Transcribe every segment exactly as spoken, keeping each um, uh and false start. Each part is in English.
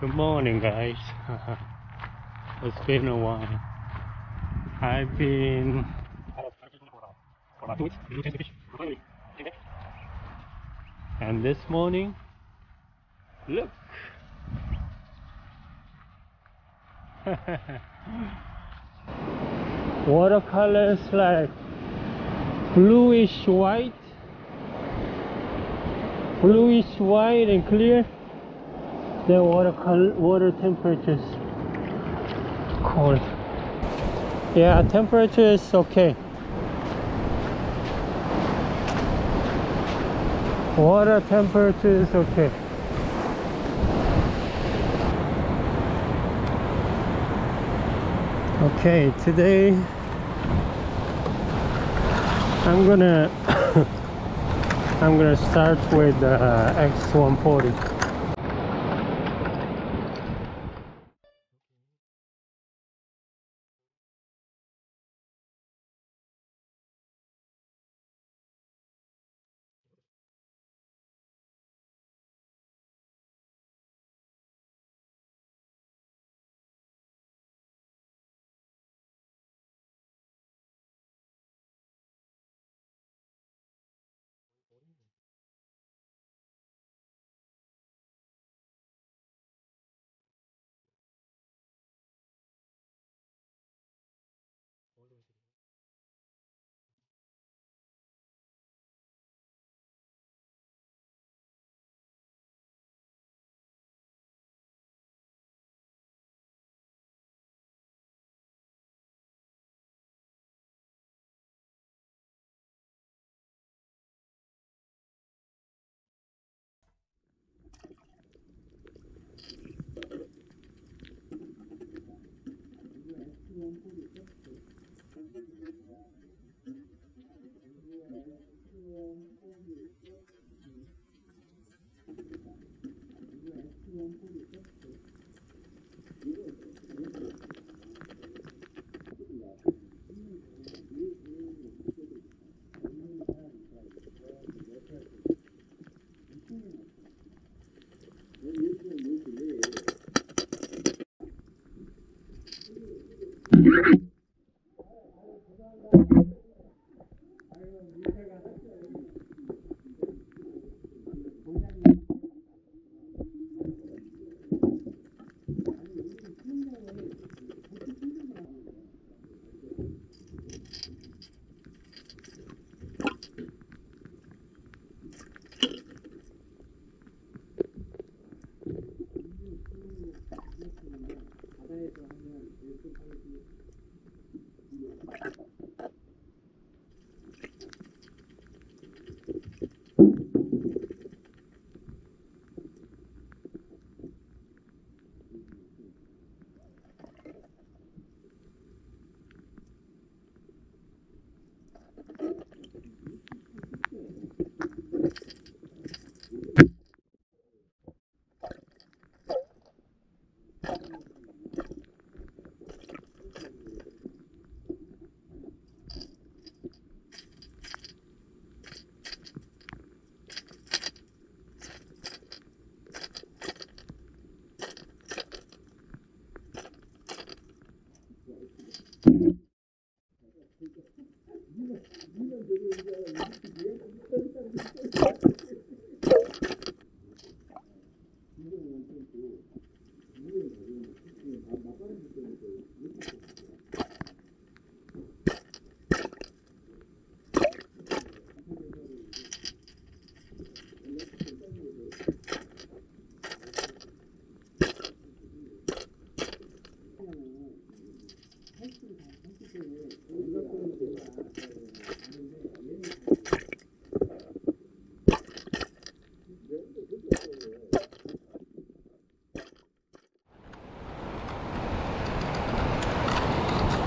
Good morning, guys. It's been a while. I've been for two weeks, and this morning, look, watercolors like bluish white, bluish white and clear. The water color, water temperature is cold. Yeah, temperature is okay. Water temperature is okay. Okay, today I'm gonna I'm gonna start with the uh, X one forty.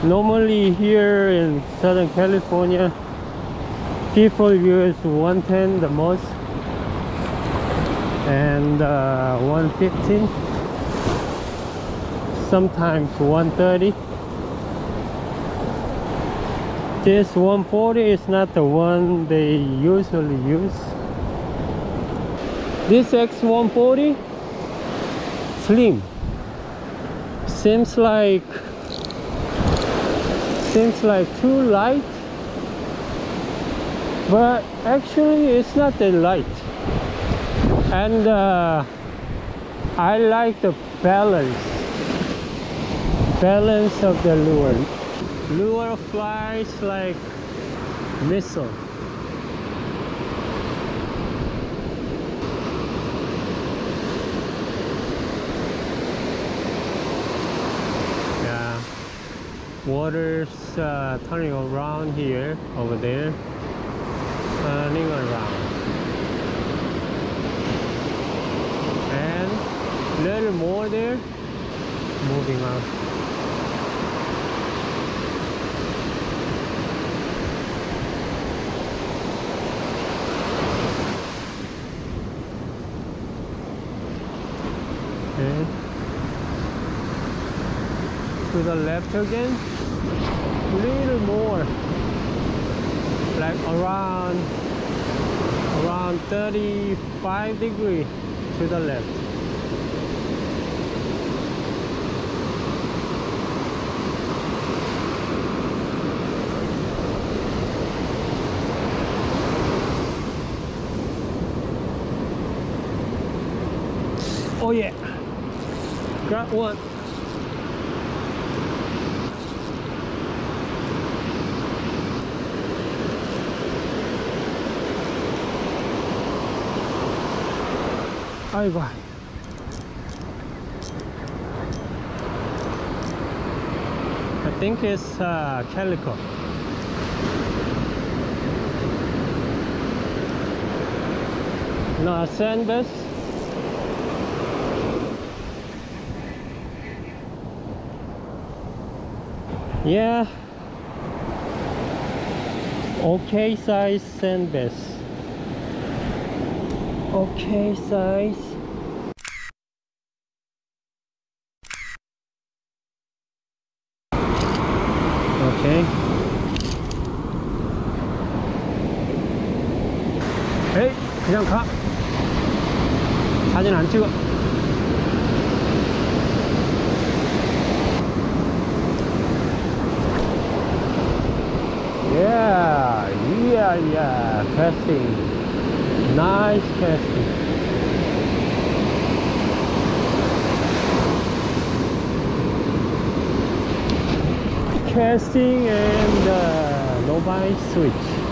Normally here in Southern California, people use one ten the most and uh, one fifteen, sometimes one thirty. This one forty is not the one they usually use. This X one forty slim. Seems like seems like too light, but actually it's not that light. And uh, I like the balance balance of the lure. Lure flies like missile. Yeah, water's uh, turning around here, over there, turning around, and a little more there, moving out. To the left again, a little more, like around around thirty-five degrees to the left. Oh yeah, got one. Bye bye. I think it's uh, calico. No, sandbass. Yeah. Okay size sandbass. Okay size. Okay. Hey, 그냥 가. 사진 안 찍어. Yeah, yeah, yeah. Casting. Nice casting. Casting and uh, no bite switch.